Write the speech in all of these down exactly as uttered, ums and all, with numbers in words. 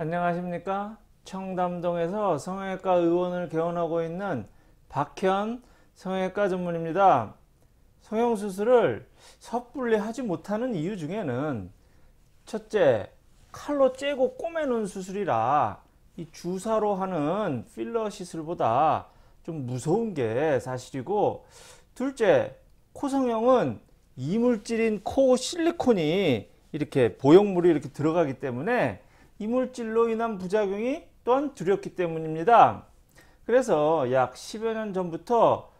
안녕하십니까? 청담동에서 성형외과 의원을 개원하고 있는 박현 성형외과 전문입니다. 성형수술을 섣불리 하지 못하는 이유 중에는 첫째, 칼로 째고 꼬매는 수술이라 이 주사로 하는 필러 시술보다 좀 무서운 게 사실이고, 둘째, 코성형은 이물질인 코 실리콘이 이렇게 보형물이 이렇게 들어가기 때문에 이물질로 인한 부작용이 또한 두렵기 때문입니다. 그래서 약 십여 년 전부터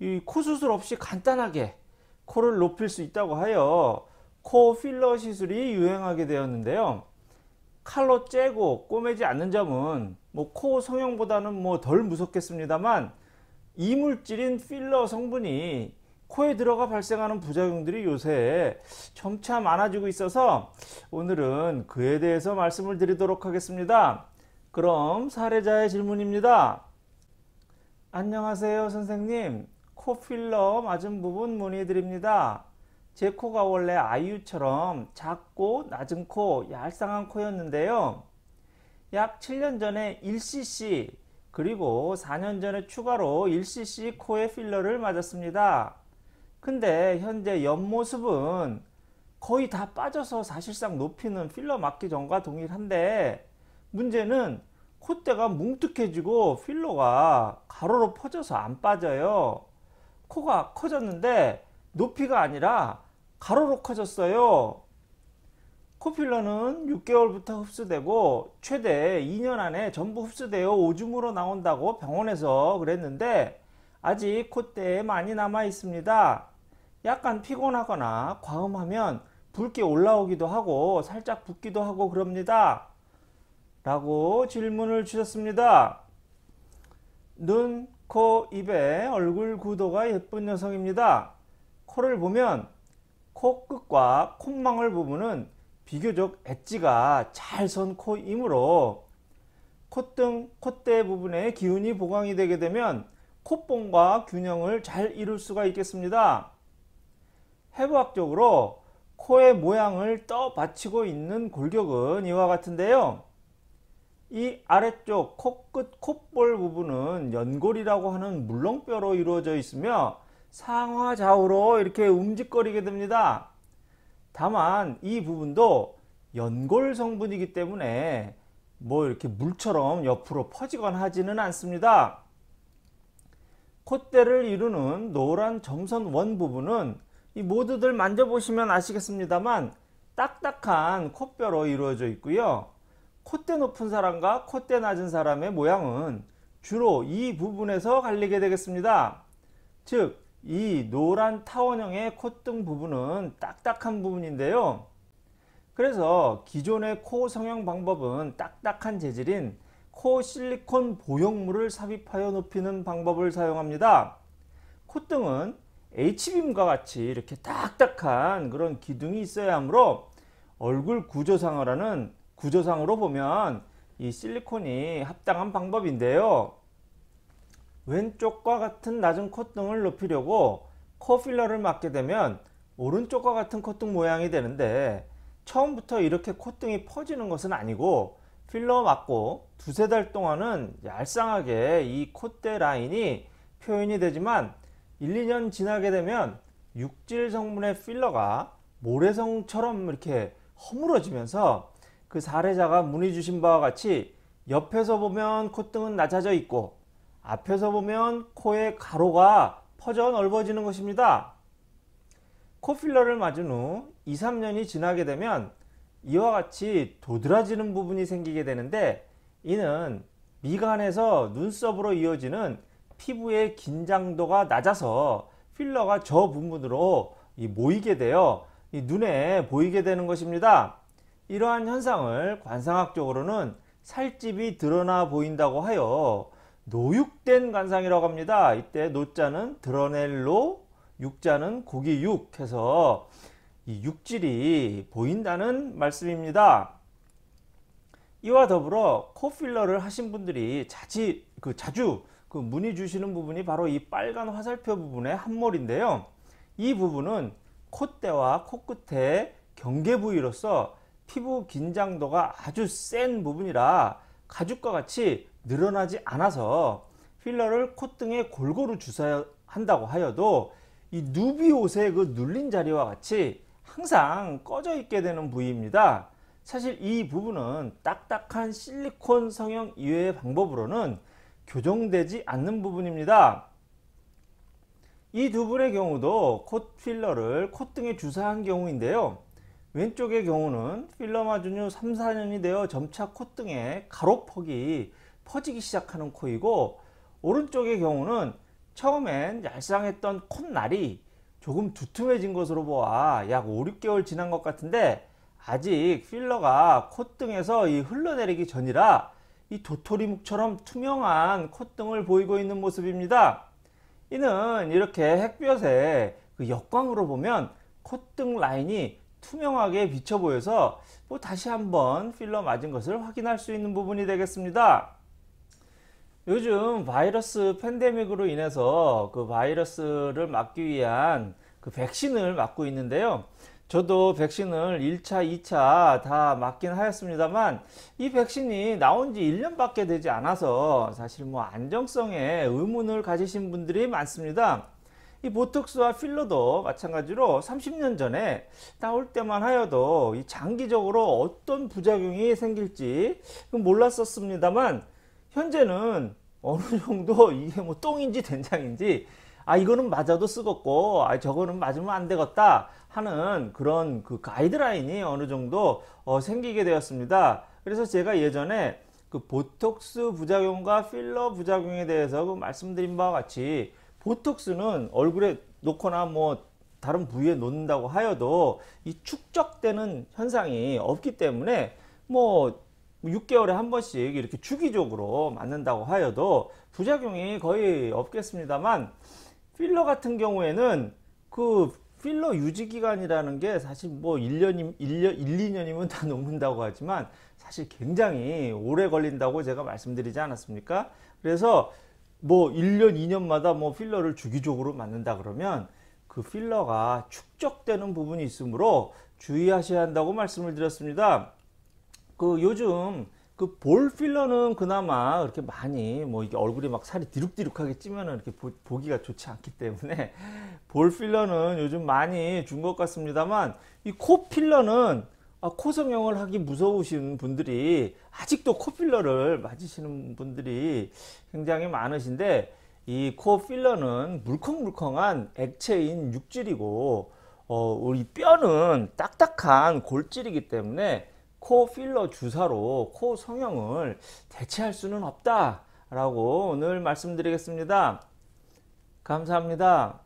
이 코 수술 없이 간단하게 코를 높일 수 있다고 하여 코 필러 시술이 유행하게 되었는데요. 칼로 째고 꼬매지 않는 점은 뭐 코 성형보다는 뭐 덜 무섭겠습니다만, 이물질인 필러 성분이 코에 들어가 발생하는 부작용들이 요새 점차 많아지고 있어서 오늘은 그에 대해서 말씀을 드리도록 하겠습니다. 그럼 사례자의 질문입니다. 안녕하세요 선생님, 코 필러 맞은 부분 문의 드립니다. 제 코가 원래 아이유처럼 작고 낮은 코, 얄쌍한 코였는데요. 약 칠 년 전에 일 씨씨, 그리고 사 년 전에 추가로 일 씨씨 코에 필러를 맞았습니다. 근데 현재 옆모습은 거의 다 빠져서 사실상 높이는 필러 맞기 전과 동일한데, 문제는 콧대가 뭉툭해지고 필러가 가로로 퍼져서 안 빠져요. 코가 커졌는데 높이가 아니라 가로로 커졌어요. 코필러는 육 개월부터 흡수되고 최대 이 년 안에 전부 흡수되어 오줌으로 나온다고 병원에서 그랬는데 아직 콧대에 많이 남아 있습니다. 약간 피곤하거나 과음하면 붉게 올라오기도 하고 살짝 붓기도 하고 그럽니다. 라고 질문을 주셨습니다. 눈, 코, 입에 얼굴 구도가 예쁜 여성입니다. 코를 보면 코끝과 콧망울 부분은 비교적 엣지가 잘 선 코이므로 콧등, 콧대 부분의 기운이 보강이 되게 되면 콧봉과 균형을 잘 이룰 수가 있겠습니다. 해부학적으로 코의 모양을 떠받치고 있는 골격은 이와 같은데요. 이 아래쪽 코끝 콧볼 부분은 연골이라고 하는 물렁뼈로 이루어져 있으며 상하좌우로 이렇게 움직거리게 됩니다. 다만 이 부분도 연골 성분이기 때문에 뭐 이렇게 물처럼 옆으로 퍼지거나 하지는 않습니다. 콧대를 이루는 노란 점선 원 부분은 이 모두들 만져보시면 아시겠습니다만 딱딱한 콧뼈로 이루어져 있고요. 콧대 높은 사람과 콧대 낮은 사람의 모양은 주로 이 부분에서 갈리게 되겠습니다. 즉, 이 노란 타원형의 콧등 부분은 딱딱한 부분인데요. 그래서 기존의 코 성형 방법은 딱딱한 재질인 코 실리콘 보형물을 삽입하여 높이는 방법을 사용합니다. 콧등은 H빔과 같이 이렇게 딱딱한 그런 기둥이 있어야 하므로 얼굴 구조상으로는 구조상으로 보면 이 실리콘이 합당한 방법인데요. 왼쪽과 같은 낮은 콧등을 높이려고 코 필러를 맞게 되면 오른쪽과 같은 콧등 모양이 되는데, 처음부터 이렇게 콧등이 퍼지는 것은 아니고 필러 맞고 두세 달 동안은 얄쌍하게 이 콧대 라인이 표현이 되지만 일, 이 년 지나게 되면 육질 성분의 필러가 모래성처럼 이렇게 허물어지면서 그 사례자가 문의 주신 바와 같이 옆에서 보면 콧등은 낮아져 있고 앞에서 보면 코의 가로가 퍼져 넓어지는 것입니다. 코 필러를 맞은 후 이, 삼 년이 지나게 되면 이와 같이 도드라지는 부분이 생기게 되는데, 이는 미간에서 눈썹으로 이어지는 피부의 긴장도가 낮아서 필러가 저 부분으로 모이게 되어 눈에 보이게 되는 것입니다. 이러한 현상을 관상학적으로는 살집이 드러나 보인다고 하여 노육된 관상이라고 합니다. 이때 노자는 드러낼 노, 육자는 고기 육 해서 이 육질이 보인다는 말씀입니다. 이와 더불어 코 필러를 하신 분들이 자지, 그 자주 그 문의 주시는 부분이 바로 이 빨간 화살표 부분의 함몰인데요. 이 부분은 콧대와 코끝의 경계 부위로서 피부 긴장도가 아주 센 부분이라 가죽과 같이 늘어나지 않아서 필러를 콧등에 골고루 주사야 한다고 하여도 이 누비 옷의 그 눌린 자리와 같이 항상 꺼져 있게 되는 부위입니다. 사실 이 부분은 딱딱한 실리콘 성형 이외의 방법으로는 교정되지 않는 부분입니다. 이 두 분의 경우도 콧 필러를 콧등에 주사한 경우인데요. 왼쪽의 경우는 필러 맞은 후 삼, 사 년이 되어 점차 콧등에 가로폭이 퍼지기 시작하는 코이고, 오른쪽의 경우는 처음엔 얄쌍했던 콧날이 조금 두툼해진 것으로 보아 약 오, 육 개월 지난 것 같은데, 아직 필러가 콧등에서 이 흘러내리기 전이라 이 도토리묵처럼 투명한 콧등을 보이고 있는 모습입니다. 이는 이렇게 햇볕에 그 역광으로 보면 콧등 라인이 투명하게 비쳐 보여서 뭐 다시 한번 필러 맞은 것을 확인할 수 있는 부분이 되겠습니다. 요즘 바이러스 팬데믹으로 인해서 그 바이러스를 막기 위한 그 백신을 맞고 있는데요. 저도 백신을 일 차, 이 차 다 맞긴 하였습니다만 이 백신이 나온 지 일 년밖에 되지 않아서 사실 뭐 안정성에 의문을 가지신 분들이 많습니다. 이 보톡스와 필러도 마찬가지로 삼십 년 전에 나올 때만 하여도 이 장기적으로 어떤 부작용이 생길지 몰랐었습니다만, 현재는 어느 정도 이게 뭐 똥인지 된장인지 아 이거는 맞아도 쓰겄고 아 저거는 맞으면 안 되겠다 하는 그런 그 가이드라인이 어느 정도 어, 생기게 되었습니다. 그래서 제가 예전에 그 보톡스 부작용과 필러 부작용에 대해서 그 말씀드린 바와 같이, 보톡스는 얼굴에 놓거나 뭐 다른 부위에 놓는다고 하여도 이 축적되는 현상이 없기 때문에 뭐 육 개월에 한 번씩 이렇게 주기적으로 맞는다고 하여도 부작용이 거의 없겠습니다만, 필러 같은 경우에는 그 필러 유지 기간이라는 게 사실 뭐 일 년, 일 년, 일, 이 년이면 다 넘는다고 하지만 사실 굉장히 오래 걸린다고 제가 말씀드리지 않았습니까? 그래서 뭐 일 년, 이 년마다 뭐 필러를 주기적으로 맞는다 그러면 그 필러가 축적되는 부분이 있으므로 주의하셔야 한다고 말씀을 드렸습니다. 그 요즘 그 볼 필러는 그나마 그렇게 많이 뭐 이게 얼굴이 막 살이 디룩디룩하게 찌면은 이렇게 보, 보기가 좋지 않기 때문에 볼 필러는 요즘 많이 준 것 같습니다만, 이 코 필러는 아, 코 성형을 하기 무서우신 분들이 아직도 코 필러를 맞으시는 분들이 굉장히 많으신데, 이 코 필러는 물컹물컹한 액체인 육질이고 어, 우리 뼈는 딱딱한 골질이기 때문에 코 필러 주사로 코 성형을 대체할 수는 없다 라고 오늘 말씀드리겠습니다. 감사합니다.